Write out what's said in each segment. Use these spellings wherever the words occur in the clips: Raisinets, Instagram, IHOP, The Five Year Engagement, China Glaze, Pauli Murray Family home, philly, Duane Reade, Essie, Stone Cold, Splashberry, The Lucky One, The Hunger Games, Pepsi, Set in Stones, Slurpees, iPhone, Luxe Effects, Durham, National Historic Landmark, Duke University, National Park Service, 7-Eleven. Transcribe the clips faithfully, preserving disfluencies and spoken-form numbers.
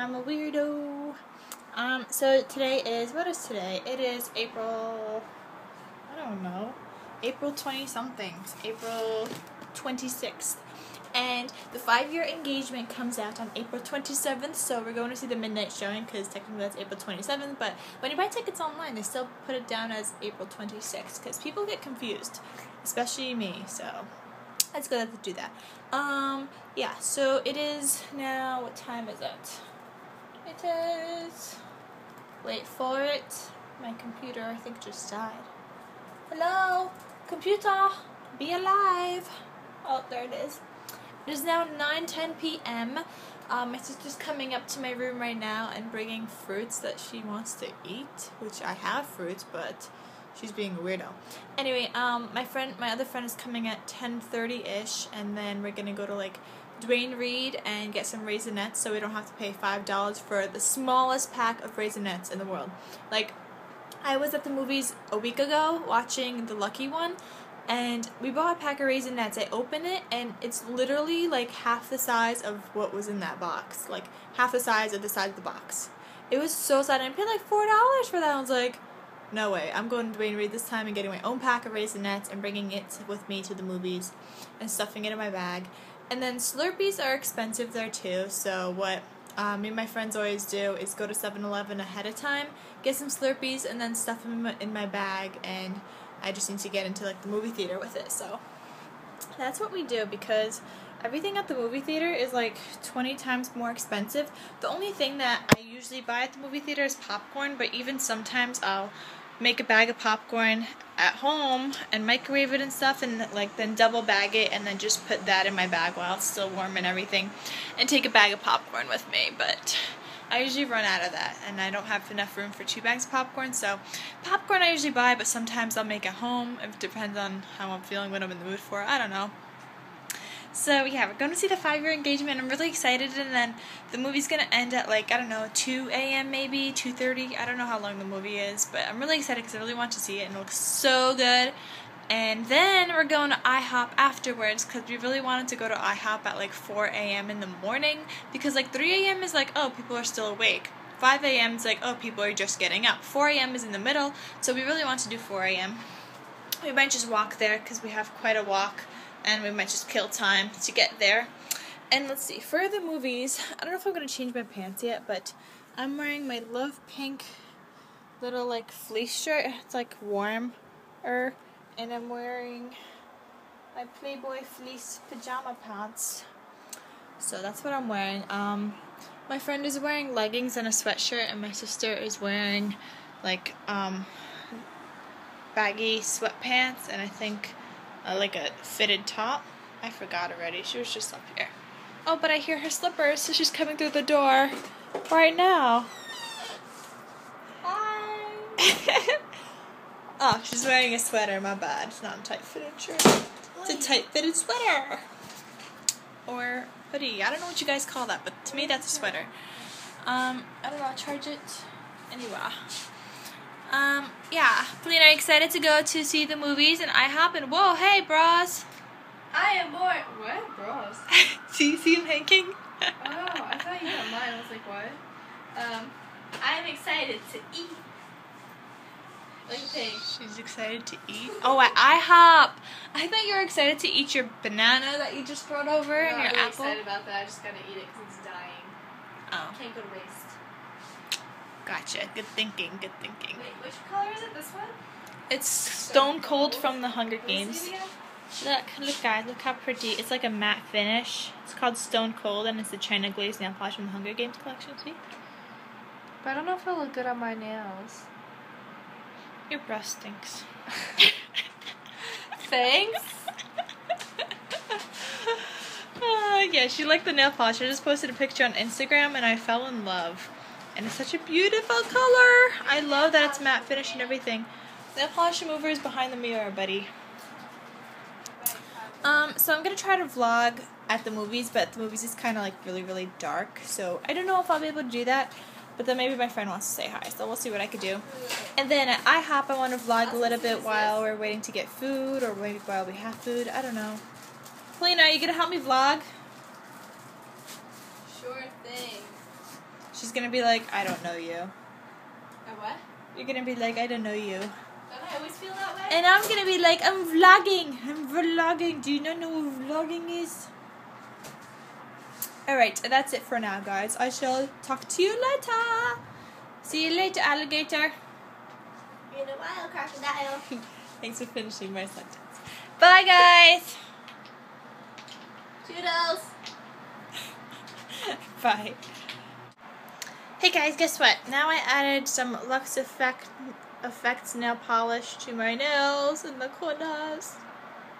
I'm a weirdo. Um, so today is, what is today? It is April, I don't know, April twenty something. April twenty-sixth. And The Five Year Engagement comes out on April twenty-seventh, so we're going to see the midnight showing because technically that's April twenty-seventh, but when you buy tickets online, they still put it down as April twenty-sixth because people get confused, especially me, so let's go ahead and do that. Um, yeah, so it is now, what time is it? It is, wait for it, my computer I think just died. Hello? Computer, be alive! Oh, there it is. It is now nine ten p m Um, my sister's coming up to my room right now and bringing fruits that she wants to eat, which I have fruits, but she's being a weirdo. Anyway, um, my friend, my other friend is coming at ten thirty-ish, and then we're gonna go to like Duane Reade and get some Raisinets so we don't have to pay five dollars for the smallest pack of Raisinets in the world. Like, I was at the movies a week ago watching The Lucky One, and we bought a pack of Raisinets. I open it, and it's literally like half the size of what was in that box. Like, half the size of the size of the box. It was so sad. I paid like four dollars for that. I was like, no way. I'm going to Duane Reade this time and getting my own pack of Raisinets and bringing it with me to the movies and stuffing it in my bag. And then Slurpees are expensive there too, so what uh, me and my friends always do is go to seven eleven ahead of time, get some Slurpees, and then stuff them in my bag, and I just need to get into like the movie theater with it, so that's what we do because everything at the movie theater is like twenty times more expensive. The only thing that I usually buy at the movie theater is popcorn, but even sometimes I'll make a bag of popcorn at home and microwave it and stuff, and like then double bag it and then just put that in my bag while it's still warm and everything, and take a bag of popcorn with me, but I usually run out of that, and I don't have enough room for two bags of popcorn, so popcorn I usually buy, but sometimes I'll make at home. It depends on how I'm feeling, what I'm in the mood for, I don't know. So yeah, we're going to see The Five-Year Engagement. I'm really excited, and then the movie's going to end at like, I don't know, two a m maybe, two thirty, I don't know how long the movie is, but I'm really excited because I really want to see it, and it looks so good. And then we're going to IHOP afterwards because we really wanted to go to IHOP at like four a m in the morning because like three a m is like, oh, people are still awake. five a m is like, oh, people are just getting up. four a m is in the middle, so we really want to do four a m We might just walk there because we have quite a walk, and we might just kill time to get there. And let's see, for the movies, I don't know if I'm going to change my pants yet, but I'm wearing my Love Pink little like fleece shirt. It's like warmer. And I'm wearing my Playboy fleece pajama pants. So that's what I'm wearing. Um, my friend is wearing leggings and a sweatshirt, and my sister is wearing like um, baggy sweatpants and I think uh, like a fitted top. I forgot already. She was just up here. Oh, but I hear her slippers, so she's coming through the door right now. Hi! Oh, she's wearing a sweater, my bad. It's not a tight-fitted shirt. It's a tight-fitted sweater. Or hoodie. I don't know what you guys call that, but to me that's a sweater. Um, I don't know, I'll charge it anyway. Um, yeah. Felina, are you excited to go to see the movies and IHOP? And whoa, hey, bras. I am bored. What? Bras? Do you see him hanging? Oh, I thought you were mine. I was like, what? Um, I am excited to eat. She's excited to eat. Oh, at IHOP! I thought you were excited to eat your banana that you just brought over and your apple. I'm not really excited about that. I just gotta eat it because it's dying. Oh. Can't go to waste. Gotcha. Good thinking. Good thinking. Wait, which color is it? This one? It's Stone Cold from The Hunger Games. Look, look guys, look how pretty. It's like a matte finish. It's called Stone Cold, and it's the China Glaze nail polish from The Hunger Games collection. See? But I don't know if it'll look good on my nails. Your breath stinks. Thanks. uh, yeah, she liked the nail polish. I just posted a picture on Instagram and I fell in love. And it's such a beautiful color. I love that it's matte finish and everything. Nail polish remover is behind the mirror, buddy. Um, so I'm going to try to vlog at the movies, but the movies is kind of like really, really dark. So I don't know if I'll be able to do that. But then maybe my friend wants to say hi, so we'll see what I could do. And then at IHOP, I want to vlog a little bit while we're waiting to get food, or maybe while we have food. I don't know. Helena, are you going to help me vlog? Sure thing. She's gonna be like, I don't know you. A what? You're gonna be like, I don't know you. Don't I always feel that way? And I'm gonna be like, I'm vlogging. I'm vlogging. Do you not know what vlogging is? Alright, that's it for now, guys. I shall talk to you later. See you later, alligator. In a while, crocodile. Thanks for finishing my sentence. Bye, guys. Toodles. Bye. Hey guys, guess what? Now I added some Luxe Effect, Effects nail polish to my nails in the corners.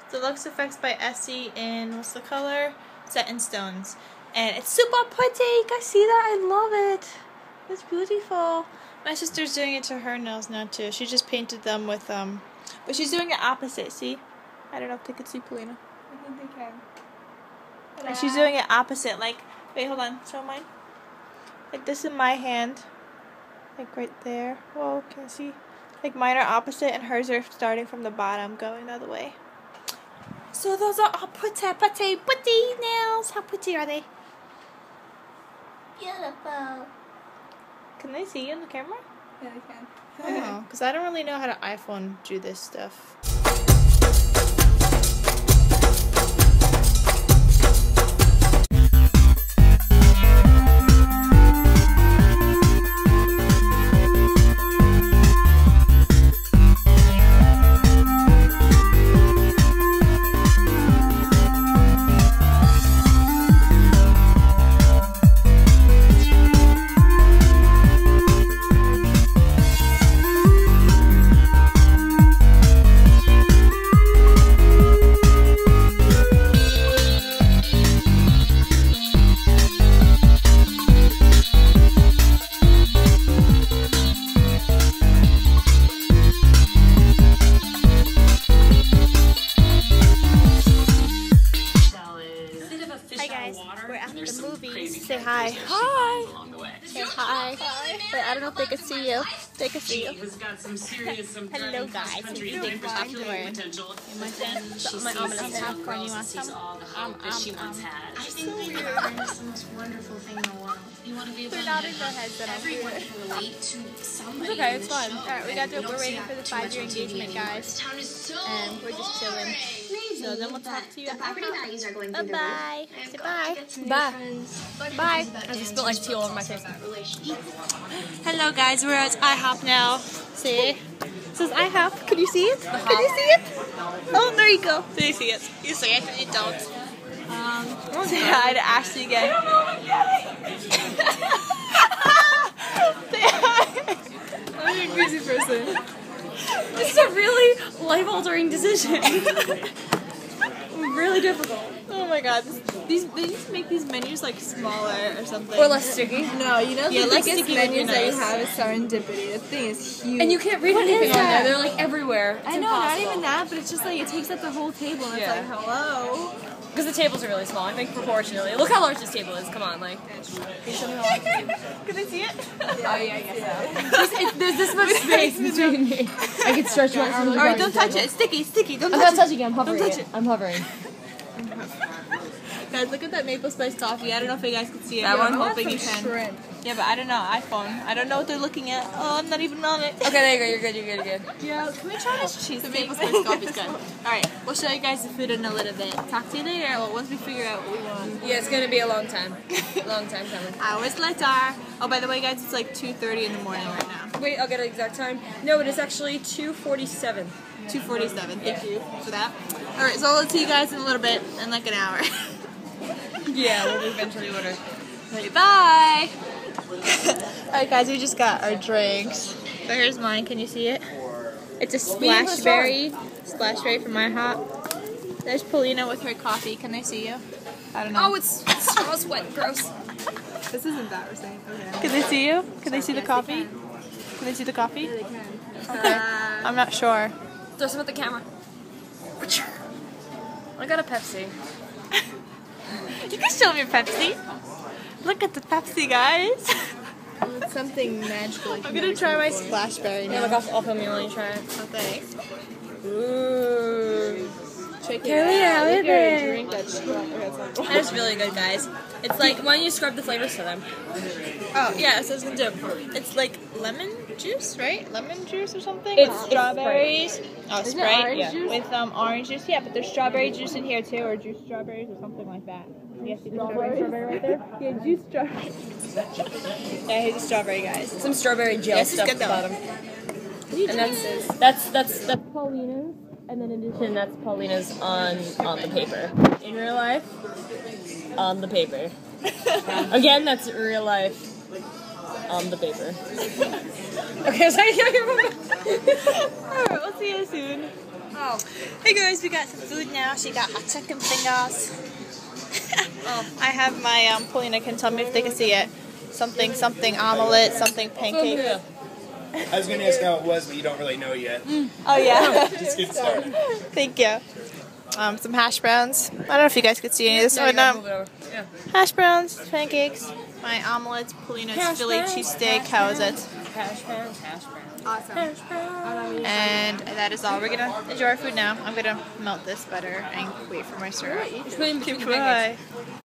It's the Luxe Effects by Essie in, what's the color? Set in Stones. And it's super pretty. You guys see that? I love it. It's beautiful. My sister's doing it to her nails now too. She just painted them with, um, but she's doing it opposite, see? I don't know if they could see Polina. I think they can. And yeah. She's doing it opposite, like, wait, hold on, show mine. Like this in my hand, like right there. Whoa, can you see? Like mine are opposite and hers are starting from the bottom, going the other way. So those are all pretty, pretty, pretty nails. How pretty are they? Beautiful. Can they see you in the camera? Yeah, they can. I don't know, because I don't really know how to iPhone do this stuff. They can see you. Hello guys, I'm doing fine. My mom doesn't have corn, you want some? Um, um, um. It's so weird. It's the most wonderful thing in the world. We're nodding our heads that I'm weird. It's okay, it's fun. Alright, we got to, we're waiting for the five year engagement, guys. And we're just chilling. So then we'll talk to you. Bye-bye. Bye. Bye. Bye. I just spilled like tea all over my face. Hello guys, we're at I hop now. See? It says I hop. Can you see it? Can you see it? Oh, there you go. Do you see it? You see it and you don't. Um, say hi to Ashley again. I don't know what I'm getting. Say hi. I'm a crazy person. This is a really life-altering decision. Really difficult. Oh my god. These, they used to make these menus like smaller or something. Or less sticky. No, you know the yeah, biggest menus that you have is Serendipity. The thing is huge. And you can't read what anything on there. They're like everywhere. It's I know, impossible. Not even that, but it's just like it takes up the whole table and yeah. It's like, hello. Because the tables are really small, I think proportionally. Look how large this table is, come on, like. Can I see it? Oh yeah, I guess so. It's, there's this much space between me. I can stretch my arms. Alright, don't touch it. It's sticky, sticky. Don't touch it. I'm not touching it, I'm hovering. Don't touch it. I'm hovering. Guys, look at that maple spice coffee. I don't know if you guys can see it. That yeah, one? I'm hoping you can. Shrimp. Yeah, but I don't know. iPhone. I don't know what they're looking at. Oh, I'm not even on it. Okay, there you go. You're good. You're good. You're good. Yeah, can we try this cheese? The maple spice coffee's good. Alright, we'll show you guys the food in a little bit. Talk to you later. Well, once we figure out what we want. Yeah, it's going to be a long time. Long time coming. Hours later. Oh, by the way, guys, it's like two thirty in the morning right now. Wait, I'll get an exact time. No, it is actually two forty-seven. two forty-seven. Thank yeah. you for that. Alright, so I'll see you guys in a little bit. In like an hour. Yeah, we'll eventually order. Right, bye! Alright guys, we just got our drinks. Here's mine, can you see it? It's a splashberry. Splashberry from I hop. There's Polina with her coffee, can I see you? I don't know. Oh, it's straw's wet, gross. This isn't that we're saying. Okay. Can they see you? Can they see the coffee? Can they see the coffee? Yeah, they can. Okay. I'm not sure. Throw some at the camera. I got a Pepsi. You can show me your Pepsi. Look at the Pepsi, guys. Well, it's something magical. I'm gonna try my splashberry now. Yeah, look, I'll film you while you try it. Oh, thanks. Ooh. Check Here it out. Look at drink that's That is really good, guys. It's like, why don't you scrub the flavors to them? Oh, yeah, so it's going to do. It's like lemon juice, right? Lemon juice or something? It's uh, strawberries. It's oh, Sprite. Yeah. With um, orange juice. Yeah, but there's strawberry juice in here, too, or juice strawberries or something like that. Yes, you strawberry, strawberry right there? Yeah, juice strawberry. Yeah, here's a strawberry, guys. Some strawberry gel yes, stuff at the bottom. And that's, that's, that's, that's Paulina's. And then in addition, that's Paulina's on, on the paper. In real life, on the paper. Again, that's real life. On the paper. Okay, sorry. Alright, we'll see you soon. Oh. Hey guys, we got some food now. She got a chicken fingers. Oh, I have my, um, Paulina can tell me if they can see it. Something, something omelette, something pancake. So I was going to ask how it was, but you don't really know yet. Mm. Oh, yeah. Just get started. Thank you. Um, some hash browns. I don't know if you guys could see any of this. No, or not. Yeah. Hash browns, pancakes, my omelets, Paulina's hash Philly cheesesteak. How is it? Hash browns, hash browns. Awesome. Hash browns. And that is all. We're going to enjoy our food now. I'm going to melt this butter and wait for my syrup. Goodbye.